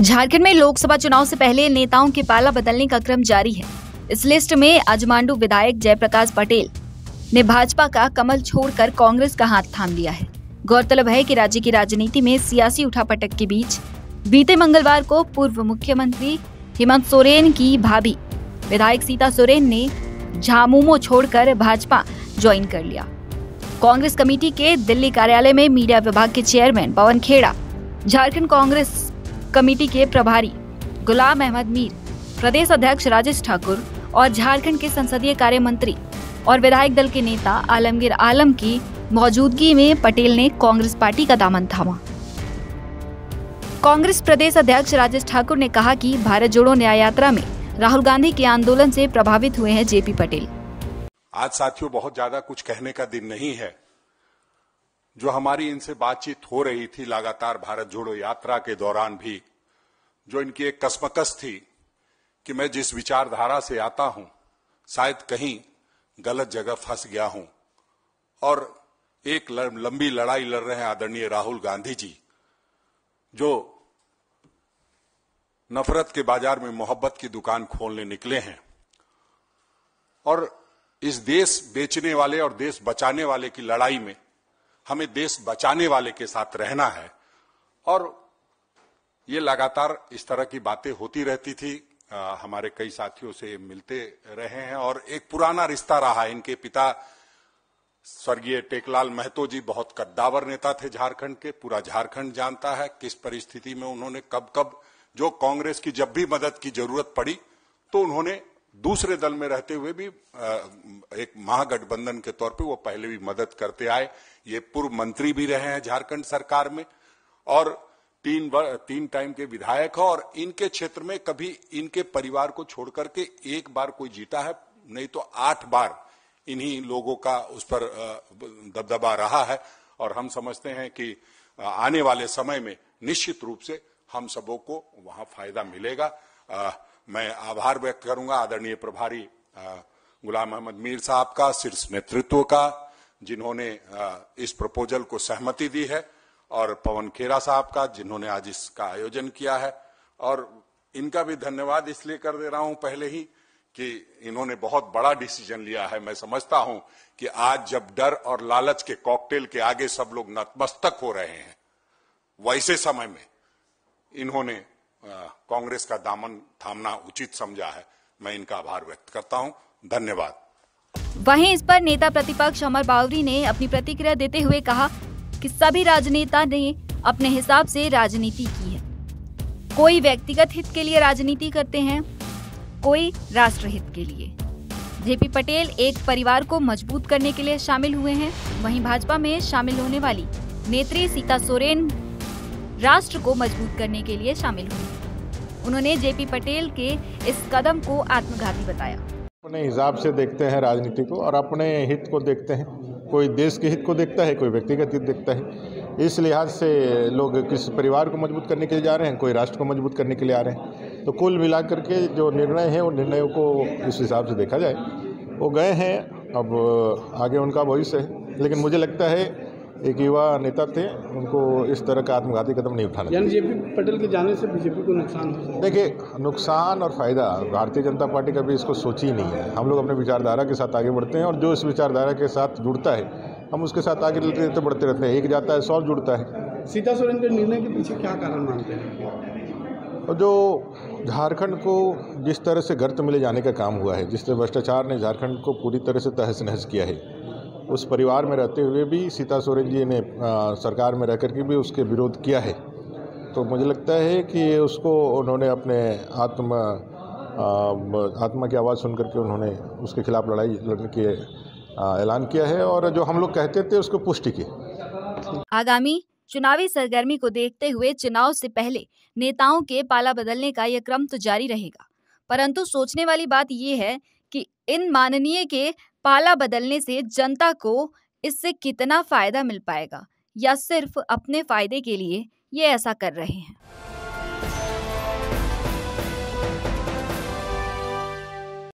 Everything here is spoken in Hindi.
झारखंड में लोकसभा चुनाव से पहले नेताओं के पाला बदलने का क्रम जारी है। इस लिस्ट में अजमांडू विधायक जयप्रकाश पटेल ने भाजपा का कमल छोड़कर कांग्रेस का हाथ थाम लिया है। गौरतलब है कि राज्य की राजनीति में सियासी उठापटक के बीच बीते मंगलवार को पूर्व मुख्यमंत्री हेमंत सोरेन की भाभी विधायक सीता सोरेन ने झामुमो छोड़कर भाजपा ज्वाइन कर लिया। कांग्रेस कमेटी के दिल्ली कार्यालय में मीडिया विभाग के चेयरमैन पवन खेड़ा, झारखंड कांग्रेस कमेटी के प्रभारी गुलाम अहमद मीर, प्रदेश अध्यक्ष राजेश ठाकुर और झारखंड के संसदीय कार्य मंत्री और विधायक दल के नेता आलमगीर आलम की मौजूदगी में पटेल ने कांग्रेस पार्टी का दामन थामा। कांग्रेस प्रदेश अध्यक्ष राजेश ठाकुर ने कहा कि भारत जोड़ो न्याय यात्रा में राहुल गांधी के आंदोलन से प्रभावित हुए हैं जेपी पटेल। आज साथियों बहुत ज्यादा कुछ कहने का दिन नहीं है। जो हमारी इनसे बातचीत हो रही थी लगातार भारत जोड़ो यात्रा के दौरान भी, जो इनकी एक कसमकस थी कि मैं जिस विचारधारा से आता हूं शायद कहीं गलत जगह फंस गया हूं और एक लंबी लड़ाई लड़ रहे हैं आदरणीय राहुल गांधी जी, जो नफरत के बाजार में मोहब्बत की दुकान खोलने निकले हैं और इस देश बेचने वाले और देश बचाने वाले की लड़ाई में हमें देश बचाने वाले के साथ रहना है। और ये लगातार इस तरह की बातें होती रहती थी। हमारे कई साथियों से मिलते रहे हैं और एक पुराना रिश्ता रहा है। इनके पिता स्वर्गीय टेकलाल महतो जी बहुत कद्दावर नेता थे झारखंड के। पूरा झारखंड जानता है किस परिस्थिति में उन्होंने कब कब जो कांग्रेस की जब भी मदद की जरूरत पड़ी तो उन्होंने दूसरे दल में रहते हुए भी एक महागठबंधन के तौर पे वो पहले भी मदद करते आए। ये पूर्व मंत्री भी रहे हैं झारखंड सरकार में और तीन टाइम के विधायक हैं और इनके क्षेत्र में कभी इनके परिवार को छोड़कर के एक बार कोई जीता है, नहीं तो 8 बार इन्हीं लोगों का उस पर दबदबा रहा है। और हम समझते हैं कि आने वाले समय में निश्चित रूप से हम सबों को वहां फायदा मिलेगा। मैं आभार व्यक्त करूंगा आदरणीय प्रभारी गुलाम अहमद मीर साहब का, शीर्ष नेतृत्व का, जिन्होंने इस प्रपोजल को सहमति दी है, और पवन खेड़ा साहब का जिन्होंने आज इसका आयोजन किया है। और इनका भी धन्यवाद इसलिए कर दे रहा हूं पहले ही कि इन्होंने बहुत बड़ा डिसीजन लिया है। मैं समझता हूं कि आज जब डर और लालच के कॉकटेल के आगे सब लोग नतमस्तक हो रहे हैं, वैसे समय में इन्होंने कांग्रेस का दामन थामना उचित समझा है। मैं इनका आभार व्यक्त करता हूं, धन्यवाद। वहीं इस पर नेता प्रतिपक्ष अमर बावरी ने अपनी प्रतिक्रिया देते हुए कहा कि सभी राजनेता ने अपने हिसाब से राजनीति की है। कोई व्यक्तिगत हित के लिए राजनीति करते हैं, कोई राष्ट्र हित के लिए। जेपी पटेल एक परिवार को मजबूत करने के लिए शामिल हुए हैं। वहीं भाजपा में शामिल होने वाली नेत्री सीता सोरेन राष्ट्र को मजबूत करने के लिए शामिल हुए। उन्होंने जेपी पटेल के इस कदम को आत्मघाती बताया। अपने हिसाब से देखते हैं राजनीति को और अपने हित को देखते हैं। कोई देश के हित को देखता है, कोई व्यक्तिगत हित देखता है। इस लिहाज से लोग किस परिवार को मजबूत करने के लिए जा रहे हैं, कोई राष्ट्र को मजबूत करने के लिए आ रहे हैं। तो कुल मिलाकर के जो निर्णय है, उन निर्णयों को इस हिसाब से देखा जाए। वो गए हैं, अब आगे उनका भविष्य है। लेकिन मुझे लगता है एक युवा नेता थे, उनको इस तरह का आत्मघाती कदम नहीं उठाना चाहिए। जेपी पटेल के जाने से बीजेपी को नुकसान हो। देखिए, नुकसान और फायदा भारतीय जनता पार्टी कभी इसको सोची ही नहीं है। हम लोग अपने विचारधारा के साथ आगे बढ़ते हैं और जो इस विचारधारा के साथ जुड़ता है हम उसके साथ आगे लेते बढ़ते रहते हैं। एक जाता है 100 जुड़ता है। सीता सोरेन के निर्णय के पीछे क्या कारण मानते हैं? जो झारखंड को जिस तरह से गर्त में ले जाने का काम हुआ है, जिस तरह भ्रष्टाचार ने झारखंड को पूरी तरह से तहस नहस किया है, उस परिवार में रहते हुए भी सीता सोरेन जी ने सरकार में रह करके भी उसके विरोध किया है। तो मुझे लगता है कि उसको उन्होंने अपने आत्मा की आवाज़ सुन करके उन्होंने उसके खिलाफ लड़ाई लड़ने के ऐलान किया है और जो हम लोग कहते थे उसको पुष्टि की। आगामी चुनावी सरगर्मी को देखते हुए चुनाव से पहले नेताओं के पाला बदलने का यह क्रम तो जारी रहेगा, परंतु सोचने वाली बात ये है कि इन माननीय के पाला बदलने से जनता को इससे कितना फायदा मिल पाएगा या सिर्फ अपने फायदे के लिए ये ऐसा कर रहे हैं।